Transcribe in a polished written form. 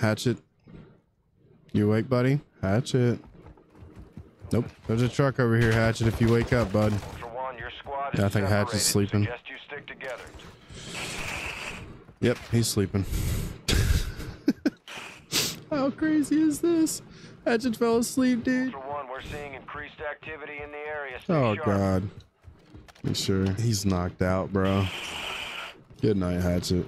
Hatchet. You awake, buddy? Hatchet. Nope. There's a truck over here, Hatchet, if you wake up, bud. Yeah, I think Hatchet's sleeping. Yep, he's sleeping. How crazy is this? Hatchet fell asleep, dude. Oh, God. I'm sure he's knocked out, bro. Good night, Hatchet.